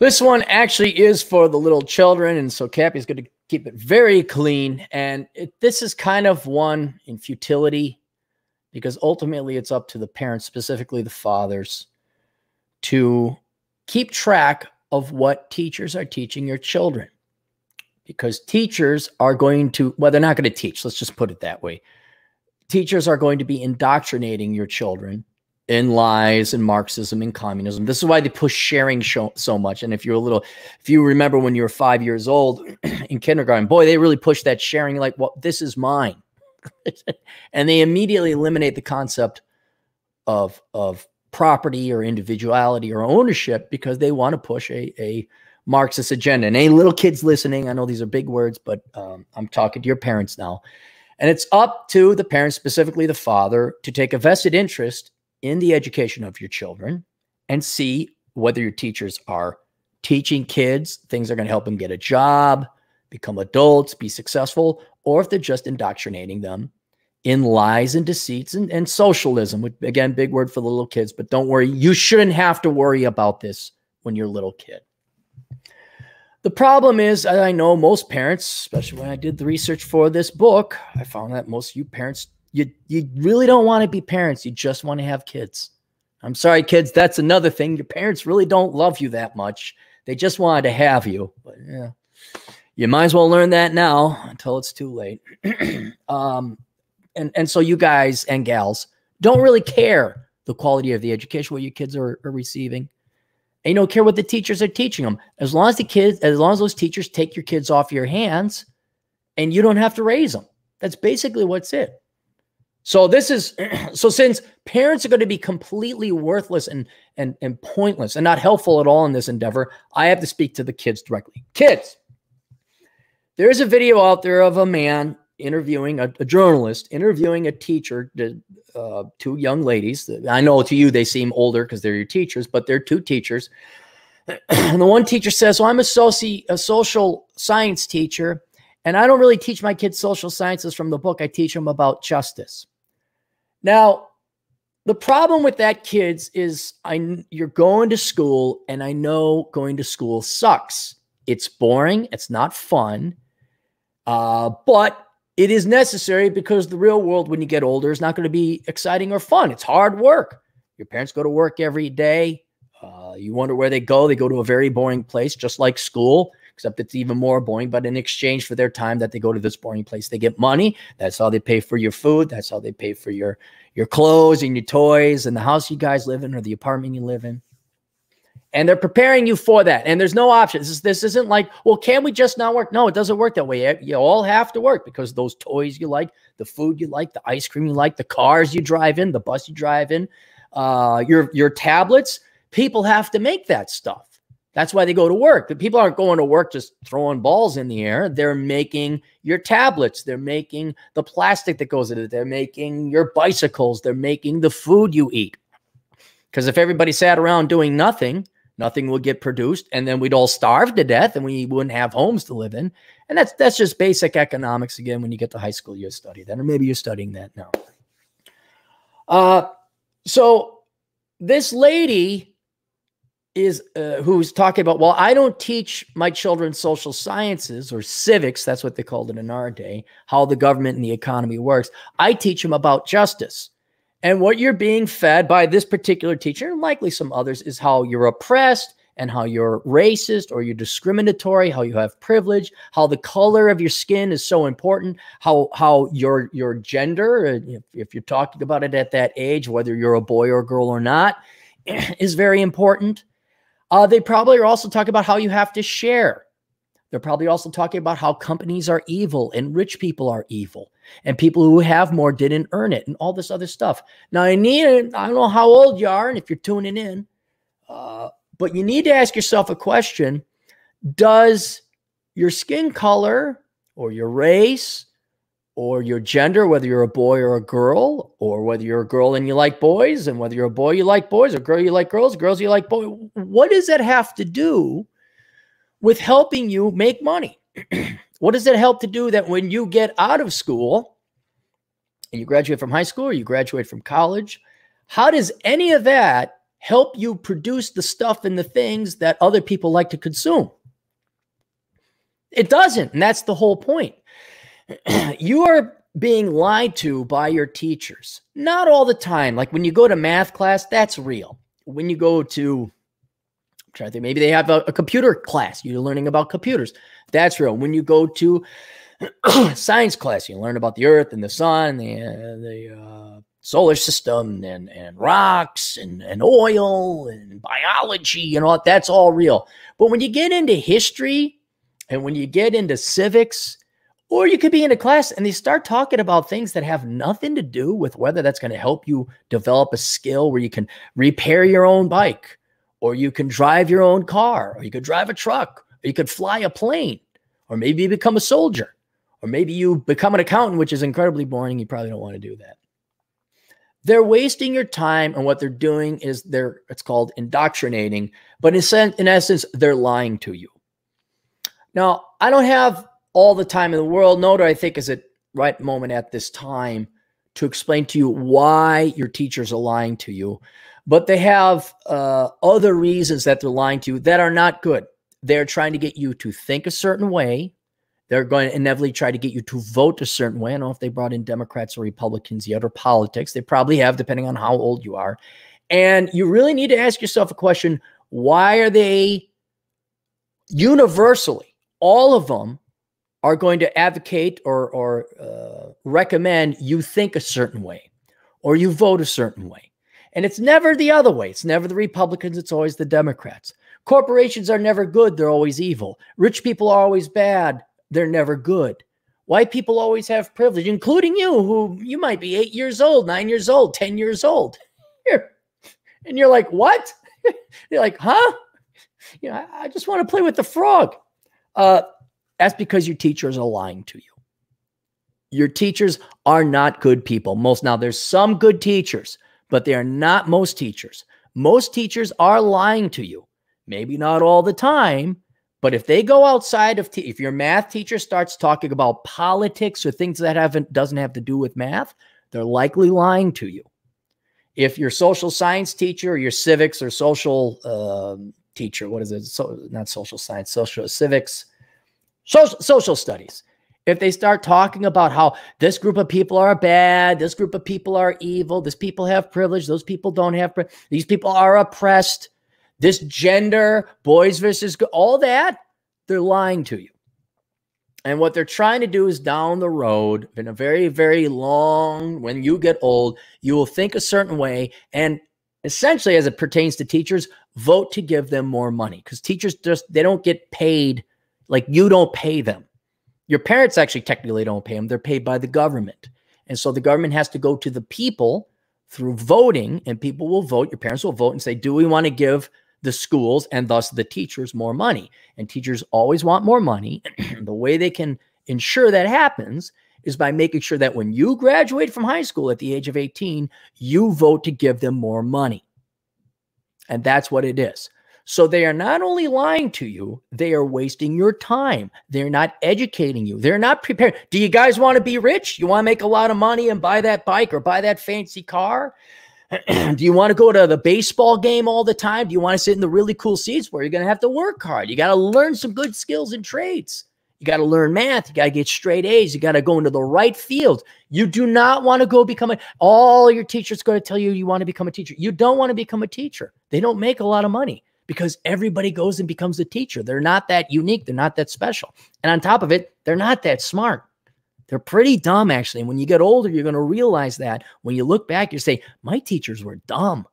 This one actually is for the little children, and so Cappy's going to keep it very clean. And this is kind of one in futility, because ultimately it's up to the parents, specifically the fathers, to keep track of what teachers are teaching your children. Because teachers are going to, well, they're not going to teach, let's just put it that way. Teachers are going to be indoctrinating your children in lies and Marxism and communism. This is why they push sharing so much. And if you remember when you were 5 years old in kindergarten, boy, they really push that sharing, like, well, this is mine. And they immediately eliminate the concept of property or individuality or ownership, because they want to push a Marxist agenda. And any little kids listening, I know these are big words, but I'm talking to your parents now. And it's up to the parents, specifically the father, to take a vested interest in the education of your children and see whether your teachers are teaching kids things that are going to help them get a job, become adults, be successful, or if they're just indoctrinating them in lies and deceits and socialism, which, again, big word for the little kids, but don't worry, you shouldn't have to worry about this when you're a little kid. The problem is, I know most parents, especially when I did the research for this book, I found that most of you parents, you really don't want to be parents. You just want to have kids. I'm sorry, kids. That's another thing. Your parents really don't love you that much. They just wanted to have you. But yeah, you might as well learn that now until it's too late. And so you guys and gals don't really care the quality of the education what your kids are receiving. And you don't care what the teachers are teaching them. As long as the kids, as long as those teachers take your kids off your hands and you don't have to raise them. That's basically what's it. So this is, so since parents are going to be completely worthless and pointless and not helpful at all in this endeavor, I have to speak to the kids directly. Kids, there's a video out there of a man interviewing, a journalist interviewing a teacher, two young ladies. I know to you they seem older because they're your teachers, but they're two teachers. And the one teacher says, well, I'm a social science teacher, and I don't really teach my kids social sciences from the book. I teach them about justice. Now, the problem with that, kids, is you're going to school, and I know going to school sucks. It's boring. It's not fun. But it is necessary, because the real world, when you get older, is not going to be exciting or fun. It's hard work. Your parents go to work every day. You wonder where they go. They go to a very boring place, just like school, except it's even more boring. But in exchange for their time that they go to this boring place, they get money. That's how they pay for your food. That's how they pay for your clothes and your toys and the house you guys live in or the apartment you live in. And they're preparing you for that. And there's no option. This isn't like, well, can we just not work? No, it doesn't work that way. You all have to work, because those toys you like, the food you like, the ice cream you like, the cars you drive in, the bus you drive in, your tablets, people have to make that stuff. That's why they go to work. The people aren't going to work just throwing balls in the air. They're making your tablets. They're making the plastic that goes in it. They're making your bicycles. They're making the food you eat. Because if everybody sat around doing nothing, nothing would get produced, and then we'd all starve to death, and we wouldn't have homes to live in. And that's just basic economics. Again, when you get to high school, you study that, or maybe you're studying that now. So this lady is who's talking about, well, I don't teach my children social sciences or civics. That's what they called it in our day, how the government and the economy works. I teach them about justice. And what you're being fed by this particular teacher, and likely some others, is how you're oppressed and how you're racist or you're discriminatory, how you have privilege, how the color of your skin is so important, how your gender, if you're talking about it at that age, whether you're a boy or a girl or not, is very important. They probably are also talking about how you have to share. They're probably also talking about how companies are evil and rich people are evil and people who have more didn't earn it and all this other stuff. Now, I don't know how old you are and if you're tuning in, but you need to ask yourself a question. Does your skin color or your race or your gender, whether you're a boy or a girl, or whether you're a girl and you like boys, and whether you're a boy you like boys, or girl you like girls, girls you like boys, what does that have to do with helping you make money? What does it help to do that when you get out of school and you graduate from high school or you graduate from college? How does any of that help you produce the stuff and the things that other people like to consume. It doesn't, and that's the whole point. You are being lied to by your teachers. Not all the time. Like when you go to math class, that's real. When you go to, I'm trying to think, maybe they have a computer class. You're learning about computers. That's real. When you go to science class, you learn about the earth and the sun and the solar system and rocks and oil and biology and all. That's all real. But when you get into history and when you get into civics, or you could be in a class and they start talking about things that have nothing to do with whether that's going to help you develop a skill where you can repair your own bike, or you can drive your own car, or you could drive a truck, or you could fly a plane, or maybe you become a soldier, or maybe you become an accountant, which is incredibly boring. You probably don't want to do that. They're wasting your time, and what they're doing is it's called indoctrinating, but in essence, they're lying to you. Now, I don't have all the time in the world, nor do I think is it right moment at this time to explain to you why your teachers are lying to you, but they have other reasons that they're lying to you that are not good. They're trying to get you to think a certain way. They're going to inevitably try to get you to vote a certain way. I don't know if they brought in Democrats or Republicans yet, or politics. They probably have, depending on how old you are. And you really need to ask yourself a question. Why are they universally, all of them, are going to advocate or recommend you think a certain way or you vote a certain way? And it's never the other way. It's never the Republicans. It's always the Democrats. Corporations are never good. They're always evil. Rich people are always bad. They're never good. White people always have privilege, including you, who you might be 8 years old, 9 years old, 10 years old. And you're like, what? You're like, huh? You know, I just want to play with the frog. That's because your teachers are lying to you. Your teachers are not good people. Now, there's some good teachers, but they are not most teachers. Most teachers are lying to you. Maybe not all the time, but if they go outside of, if your math teacher starts talking about politics or things that doesn't have to do with math, they're likely lying to you. If your social science teacher or your civics or social teacher, what is it? So, not social science, social civics. Social studies, if they start talking about how this group of people are bad, this group of people are evil, this people have privilege, those people don't have privilege, these people are oppressed, this gender, boys versus girls, all that, they're lying to you. And what they're trying to do is down the road, in a very, very long, when you get old, you will think a certain way and essentially, as it pertains to teachers, vote to give them more money, because teachers just, they don't get paid. Like you don't pay them. Your parents actually technically don't pay them. They're paid by the government. And so the government has to go to the people through voting, and people will vote. Your parents will vote and say, do we want to give the schools and thus the teachers more money? And teachers always want more money. The way they can ensure that happens is by making sure that when you graduate from high school at the age of 18, you vote to give them more money. And that's what it is. So they are not only lying to you, they are wasting your time. They're not educating you. They're not prepared. Do you guys want to be rich? You want to make a lot of money and buy that bike or buy that fancy car? Do you want to go to the baseball game all the time? Do you want to sit in the really cool seats where you're going to have to work hard? You got to learn some good skills and trades. You got to learn math. You got to get straight A's. You got to go into the right field. You do not want to go become all your teachers going to tell you you want to become a teacher. You don't want to become a teacher. They don't make a lot of money, because everybody goes and becomes a teacher. They're not that unique. They're not that special. And on top of it, they're not that smart. They're pretty dumb, actually. And when you get older, you're going to realize that. When you look back, you say, my teachers were dumb.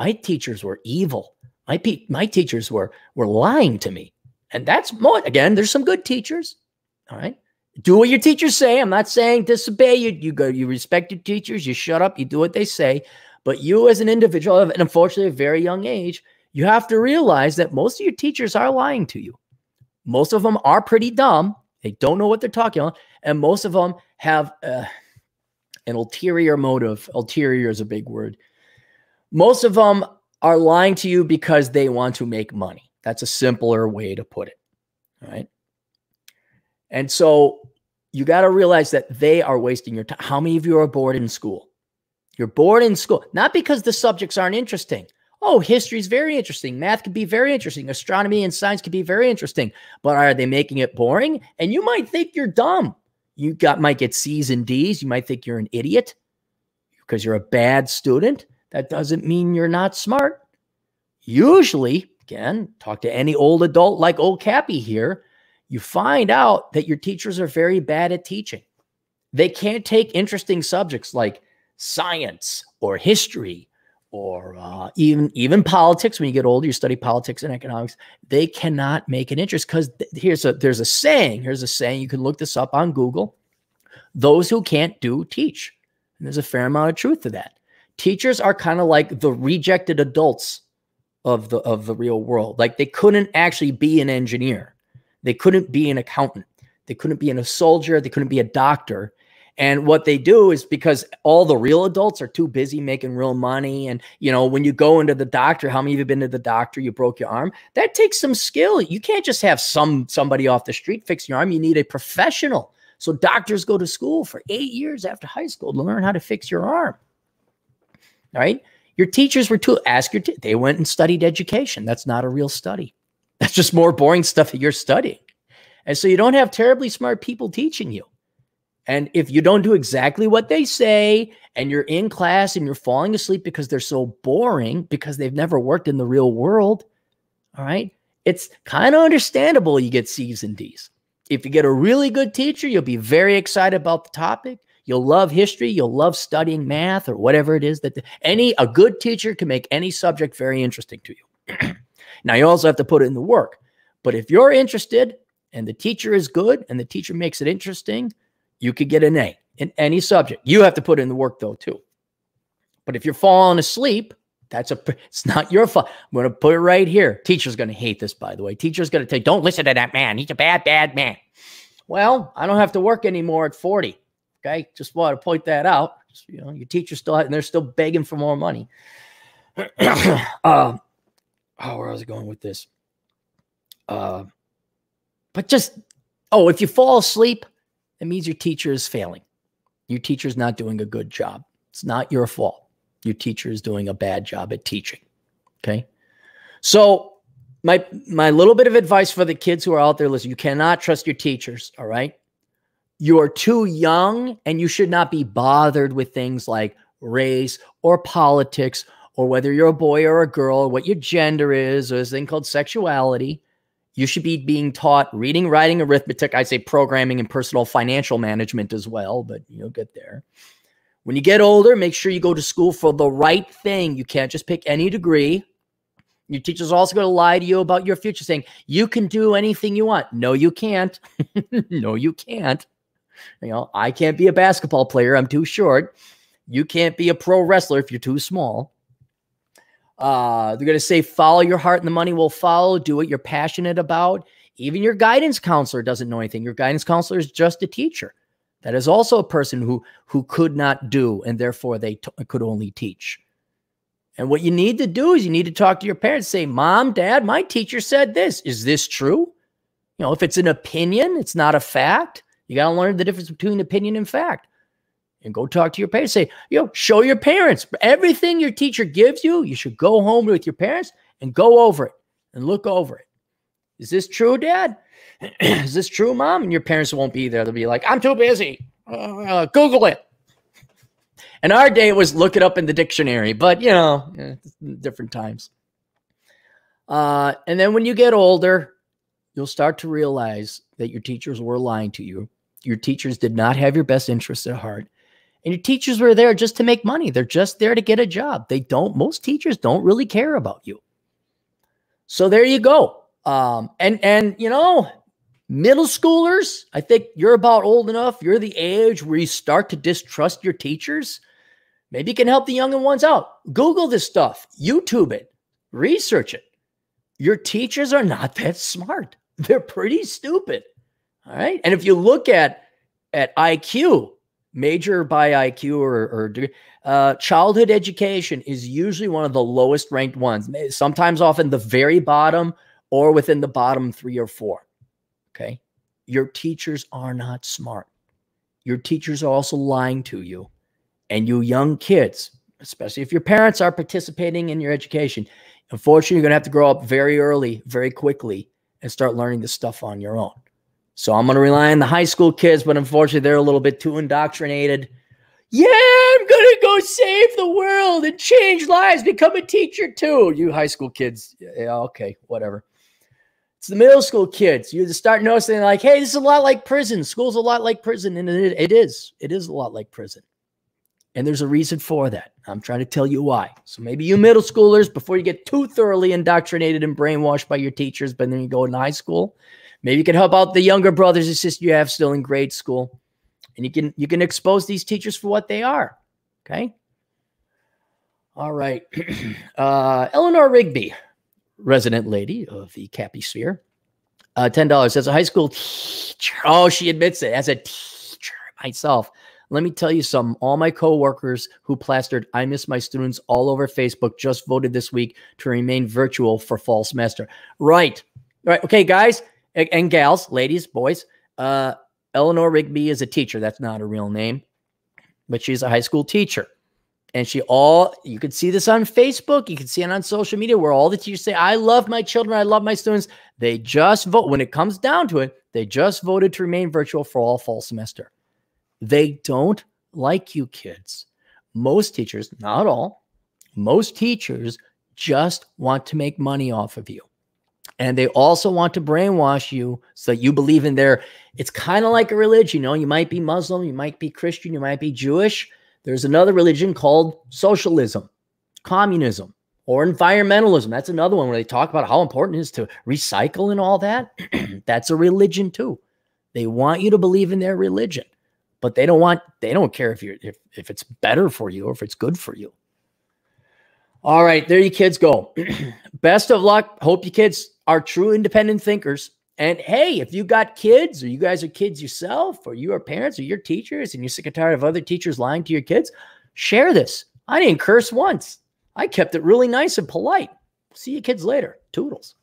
My teachers were evil. My teachers were lying to me. And that's more, again, there's some good teachers. All right. Do what your teachers say. I'm not saying disobey. You respect your teachers. You shut up. You do what they say. But you as an individual, and unfortunately, a very young age, you have to realize that most of your teachers are lying to you. Most of them are pretty dumb. They don't know what they're talking about. And most of them have an ulterior motive. Ulterior is a big word. Most of them are lying to you because they want to make money. That's a simpler way to put it. All right. And so you got to realize that they are wasting your time. How many of you are bored in school? You're bored in school, not because the subjects aren't interesting. Oh, history is very interesting. Math could be very interesting. Astronomy and science could be very interesting. But are they making it boring? And you might think you're dumb. You might get C's and D's. You might think you're an idiot because you're a bad student. That doesn't mean you're not smart. Usually, again, talk to any old adult like old Cappy here, you find out that your teachers are very bad at teaching. They can't take interesting subjects like science or history or even politics. When you get older, you study politics and economics. They cannot make an interest because there's a saying. Here's a saying. You can look this up on Google. Those who can't do, teach. And there's a fair amount of truth to that. Teachers are kind of like the rejected adults of the real world. Like they couldn't actually be an engineer. They couldn't be an accountant. They couldn't be a soldier. They couldn't be a doctor. And what they do is because all the real adults are too busy making real money. And, you know, when you go into the doctor, how many of you have been to the doctor? You broke your arm. That takes some skill. You can't just have somebody off the street fix your arm. You need a professional. So doctors go to school for 8 years after high school to learn how to fix your arm. All right. Your teachers were too, they went and studied education. That's not a real study. That's just more boring stuff that you're studying. And so you don't have terribly smart people teaching you. And if you don't do exactly what they say and you're in class and you're falling asleep because they're so boring because they've never worked in the real world, all right, it's kind of understandable you get C's and D's. If you get a really good teacher, you'll be very excited about the topic. You'll love history. You'll love studying math or whatever it is that a good teacher can make any subject very interesting to you. Now, you also have to put in the work. But if you're interested and the teacher is good and the teacher makes it interesting, you could get an A in any subject. You have to put in the work though too. But if you're falling asleep, it's not your fault. I'm going to put it right here. Teacher's going to hate this, by the way. Teacher's going to say, don't listen to that man. He's a bad, bad man. Well, I don't have to work anymore at 40. Okay. Just want to point that out. Just, you know, your teacher's still out and they're still begging for more money. Where was I going with this? If you fall asleep, it means your teacher is failing. Your teacher's not doing a good job. It's not your fault. Your teacher is doing a bad job at teaching. Okay. So my little bit of advice for the kids who are out there listening, you cannot trust your teachers. All right. You are too young and you should not be bothered with things like race or politics or whether you're a boy or a girl, or what your gender is, or this thing called sexuality. You should be being taught reading, writing, arithmetic. I'd say programming and personal financial management as well, but you'll get there. When you get older, make sure you go to school for the right thing. You can't just pick any degree. Your teacher's also going to lie to you about your future, saying you can do anything you want. No, you can't. No, you can't. You know, I can't be a basketball player. I'm too short. You can't be a pro wrestler if you're too small. They're going to say, follow your heart and the money will follow. Do what you're passionate about. Even your guidance counselor doesn't know anything. Your guidance counselor is just a teacher. That is also a person who could not do, and therefore they could only teach. And what you need to do is you need to talk to your parents, say, Mom, Dad, my teacher said this. Is this true? You know, if it's an opinion, it's not a fact. You got to learn the difference between opinion and fact. And go talk to your parents. Say, you know, show your parents. Everything your teacher gives you, you should go home with your parents and go over it and look over it. Is this true, Dad? Is this true, Mom? And your parents won't be there. They'll be like, I'm too busy. Google it. And our day was look it up in the dictionary. But, you know, different times. And then when you get older, you'll start to realize that your teachers were lying to you. Your teachers did not have your best interests at heart. And your teachers were there just to make money. They're just there to get a job. Most teachers don't really care about you. So there you go. And you know, middle schoolers, I think you're about old enough. You're the age where you start to distrust your teachers. Maybe you can help the younger ones out. Google this stuff, YouTube it, research it. Your teachers are not that smart. They're pretty stupid. All right. And if you look at IQ, major by IQ or childhood education is usually one of the lowest ranked ones, sometimes often the very bottom or within the bottom 3 or 4. Okay. Your teachers are not smart. Your teachers are also lying to you. And you young kids, especially if your parents are participating in your education. Unfortunately, you're going to have to grow up very early, very quickly, and start learning this stuff on your own. So I'm going to rely on the high school kids, but unfortunately, they're a little bit too indoctrinated. Yeah, I'm going to go save the world and change lives, become a teacher too. You high school kids, yeah, okay, whatever. It's the middle school kids. You start noticing like, hey, this is a lot like prison. School's a lot like prison, and it is. It is a lot like prison. And there's a reason for that. I'm trying to tell you why. So maybe you middle schoolers, before you get too thoroughly indoctrinated and brainwashed by your teachers, but then you go into high school, maybe you can help out the younger brothers and sisters you have still in grade school. And you can expose these teachers for what they are. Okay. All right. Eleanor Rigby, resident lady of the Cappy sphere, $10 as a high school teacher. Oh, she admits it. As a teacher myself, let me tell you something. All my coworkers who plastered "I miss my students" all over Facebook just voted this week to remain virtual for fall semester. Right. Right. Okay, guys and gals, ladies, boys. Eleanor Rigby is a teacher. That's not a real name, but she's a high school teacher. And you can see this on Facebook. You can see it on social media where all the teachers say, I love my children. I love my students. They just vote. When it comes down to it, they just voted to remain virtual for all fall semester. They don't like you kids. Most teachers, not all, most teachers just want to make money off of you. And they also want to brainwash you so that you believe in their, it's kind of like a religion. You know, you might be Muslim, you might be Christian, you might be Jewish. There's another religion called socialism, communism, or environmentalism. That's another one where they talk about how important it is to recycle and all that. That's a religion too. They want you to believe in their religion. But they don't care if it's better for you or if it's good for you. All right, there you kids go. Best of luck. Hope you kids are true independent thinkers. And hey, if you got kids, or you guys are kids yourself, or you are parents, or you're teachers, and you're sick and tired of other teachers lying to your kids, share this. I didn't curse once. I kept it really nice and polite. See you kids later. Toodles.